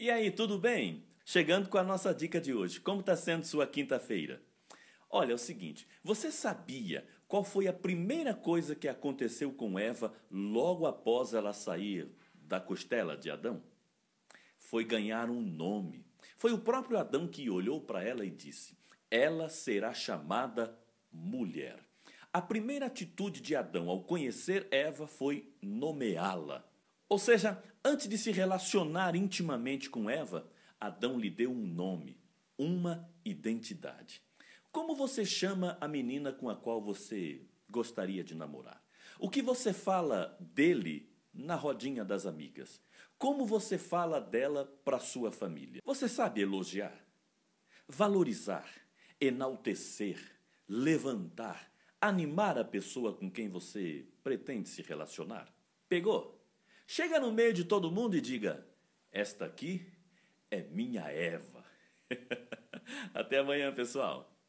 E aí, tudo bem? Chegando com a nossa dica de hoje. Como está sendo sua quinta-feira? Olha, é o seguinte, você sabia qual foi a primeira coisa que aconteceu com Eva logo após ela sair da costela de Adão? Foi ganhar um nome. Foi o próprio Adão que olhou para ela e disse, ela será chamada mulher. A primeira atitude de Adão ao conhecer Eva foi nomeá-la. Ou seja, antes de se relacionar intimamente com Eva, Adão lhe deu um nome, uma identidade. Como você chama a menina com a qual você gostaria de namorar? O que você fala dele na rodinha das amigas? Como você fala dela para sua família? Você sabe elogiar, valorizar, enaltecer, levantar, animar a pessoa com quem você pretende se relacionar? Pegou? Chega no meio de todo mundo e diga, esta aqui é minha Eva. Até amanhã, pessoal.